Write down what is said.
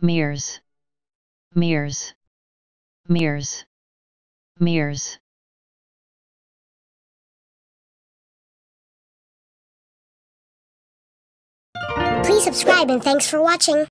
Mears, Mears, Mears, Mears. Please subscribe and thanks for watching.